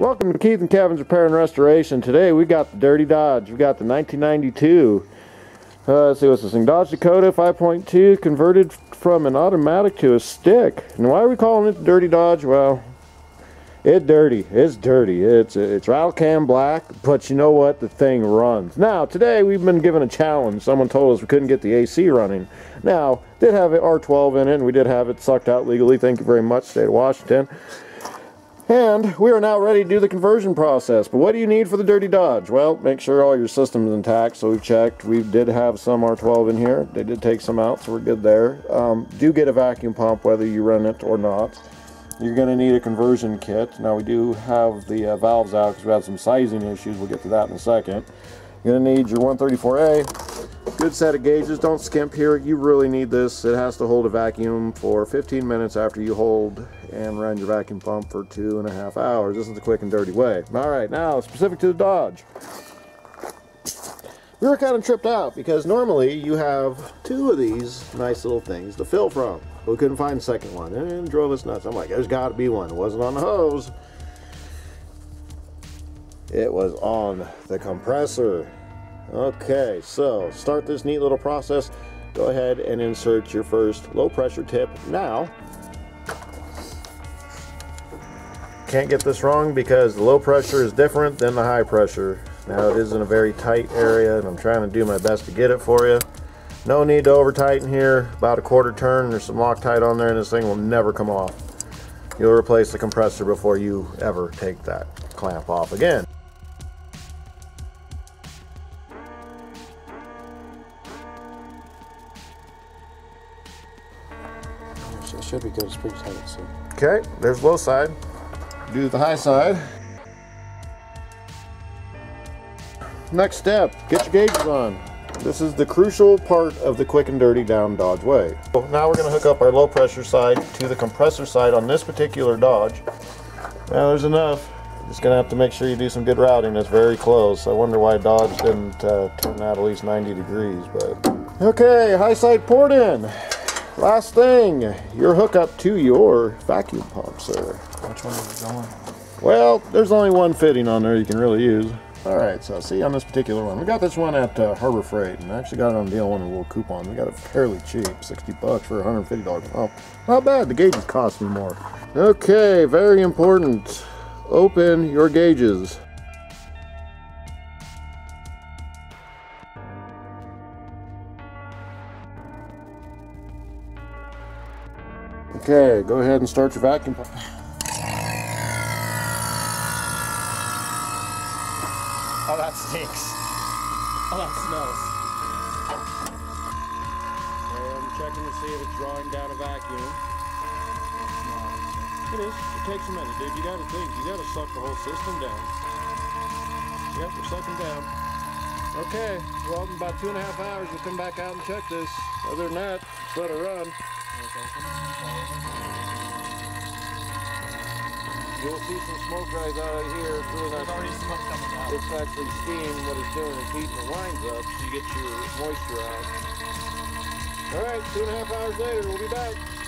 Welcome to Keith and Kevin's Repair and Restoration. Today we got the Dirty Dodge. We got the 1992. Let's see what's this thing. Dodge Dakota 5.2 converted from an automatic to a stick. And why are we calling it the Dirty Dodge? Well, it's dirty. It's dirty. It's Ralcam black, but you know what? The thing runs. Now today we've been given a challenge. Someone told us we couldn't get the AC running. Now did have an R12 in it, and we did have it sucked out legally. Thank you very much, State of Washington. And we are now ready to do the conversion process. But what do you need for the Dirty Dodge? Well, make sure all your system's intact. So we've checked. We did have some R12 in here. They did take some out, so we're good there. Do get a vacuum pump whether you run it or not. You're going to need a conversion kit. Now we do have the valves out because we had some sizing issues. We'll get to that in a second. You're going to need your 134A. Good set of gauges. Don't skimp here. You really need this. It has to hold a vacuum for 15 minutes after you hold and run your vacuum pump for 2.5 hours. This is the quick and dirty way. All right, now specific to the Dodge. We were kind of tripped out because normally you have two of these nice little things to fill from. We couldn't find a second one, and it drove us nuts. I'm like, there's got to be one. It wasn't on the hose. It was on the compressor. Okay, so start this neat little process. Go ahead and insert your first low pressure tip now. Can't get this wrong because the low pressure is different than the high pressure. Now it is in a very tight area, and I'm trying to do my best to get it for you. No need to over tighten here. About a quarter turn. There's some Loctite on there, and this thing will never come off. You'll replace the compressor before you ever take that clamp off again. It should be good. It's pretty tight. So. Okay, there's the low side. Do the high side. Next step, get your gauges on. This is the crucial part of the quick and dirty down Dodge way. So now we're going to hook up our low pressure side to the compressor side on this particular Dodge. Now there's enough. Just going to have to make sure you do some good routing. That's very close. I wonder why Dodge didn't turn out at least 90 degrees. But okay, high side poured in. Last thing, your hookup to your vacuum pump, sir. Which one is it going? Well, there's only one fitting on there you can really use. Alright, so see on this particular one. We got this one at Harbor Freight, and I actually got it on deal on a little coupon. We got it fairly cheap, 60 bucks for $150 pump. Not bad, the gauges cost me more. Okay, very important. Open your gauges. Okay, go ahead and start your vacuum pump. Oh, that stinks. Oh, that smells. Okay, I'm checking to see if it's drawing down a vacuum. It is. It takes a minute, dude. You gotta think. You gotta suck the whole system down. Yep, we're sucking down. Okay, well, in about 2.5 hours, we'll come back out and check this. Other than that, just let it run. You'll see some smoke rise out of here. It's really not already smoke coming out. It's actually steam. What it's doing is heating the lines up so you get your moisture out. All right, 2.5 hours later, we'll be back.